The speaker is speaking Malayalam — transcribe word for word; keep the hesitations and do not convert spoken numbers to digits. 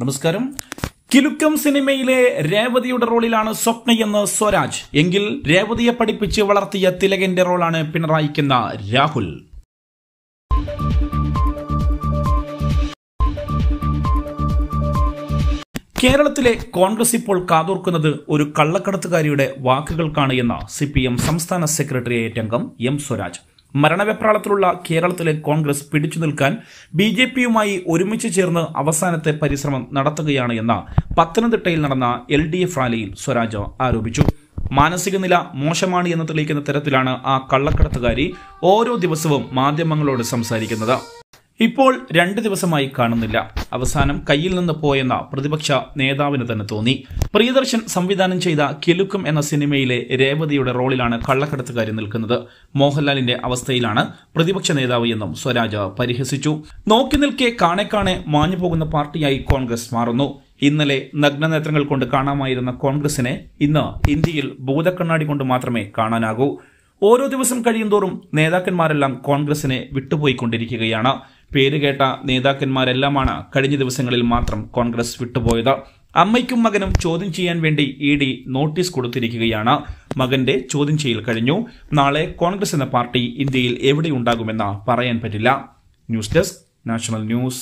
നമസ്കാരം. കിലുക്കം സിനിമയിലെ രേവതിയുടെ റോളിലാണ് സ്വപ്നയെന്ന് സ്വരാജ്. എങ്കിൽ രേവതിയെ പഠിപ്പിച്ച് വളർത്തിയ തിലകന്റെ റോളാണ് പിണറായിക്കെന്ന രാഹുൽ. കേരളത്തിലെ കോൺഗ്രസ് ഇപ്പോൾ കാതോർക്കുന്നത് ഒരു കള്ളക്കടത്തുകാരിയുടെ വാക്കുകൾക്കാണ് എന്ന സി പി എം സംസ്ഥാന സെക്രട്ടേറിയറ്റ് അംഗം എം സ്വരാജ്. മരണവെപ്രാളത്തിലുള്ള കേരളത്തിലെ കോൺഗ്രസ് പിടിച്ചു നിൽക്കാൻ ബി ജെ പിയുമായി ഒരുമിച്ച് ചേർന്ന് അവസാനത്തെ പരിശ്രമം നടത്തുകയാണ് എന്ന പത്തനംതിട്ടയിൽ നടന്ന എൽ ഡി എഫ് റാലിയിൽ സ്വരാജ് ആരോപിച്ചു. മാനസിക നില മോശമാണ് എന്ന് തെളിയിക്കുന്ന തരത്തിലാണ് ആ കള്ളക്കടത്തുകാരി ഓരോ ദിവസവും മാധ്യമങ്ങളോട് സംസാരിക്കുന്നത്. ഇപ്പോൾ രണ്ടു ദിവസമായി കാണുന്നില്ല. അവസാനം കയ്യിൽ നിന്ന് പോയെന്ന പ്രതിപക്ഷ നേതാവിന് തന്നെ തോന്നി. പ്രിയദർശൻ സംവിധാനം ചെയ്ത കിലുക്കം എന്ന സിനിമയിലെ രേവതിയുടെ റോളിലാണ് കള്ളക്കടത്തുകാരി നിൽക്കുന്നത്. മോഹൻലാലിന്റെ അവസ്ഥയിലാണ് പ്രതിപക്ഷ നേതാവ് എന്നും സ്വരാജ് പരിഹസിച്ചു. നോക്കി നിൽക്കെ കാണെ കാണെ മാഞ്ഞു പോകുന്ന പാർട്ടിയായി കോൺഗ്രസ് മാറുന്നു. ഇന്നലെ നഗ്നനേത്രങ്ങൾ കൊണ്ട് കാണാമായിരുന്ന കോൺഗ്രസിനെ ഇന്ന് ഇന്ത്യയിൽ ഭൂതക്കണ്ണാടി കൊണ്ട് മാത്രമേ കാണാനാകൂ. ഓരോ ദിവസം കഴിയുന്തോറും നേതാക്കന്മാരെല്ലാം കോൺഗ്രസിനെ വിട്ടുപോയിക്കൊണ്ടിരിക്കുകയാണ്. പേരുകേട്ട നേതാക്കന്മാരെല്ലാമാണ് കഴിഞ്ഞ ദിവസങ്ങളിൽ മാത്രം കോൺഗ്രസ് വിട്ടുപോയത്. അമ്മയ്ക്കും മകനും ചോദ്യം ചെയ്യാൻ വേണ്ടി ഇ ഡി നോട്ടീസ് കൊടുത്തിരിക്കുകയാണ്. മകന്റെ ചോദ്യം ചെയ്യൽ കഴിഞ്ഞു. നാളെ കോൺഗ്രസ് എന്ന പാർട്ടി ഇന്ത്യയിൽ എവിടെയുണ്ടാകുമെന്ന് പറയാൻ പറ്റില്ല. News desk, national news.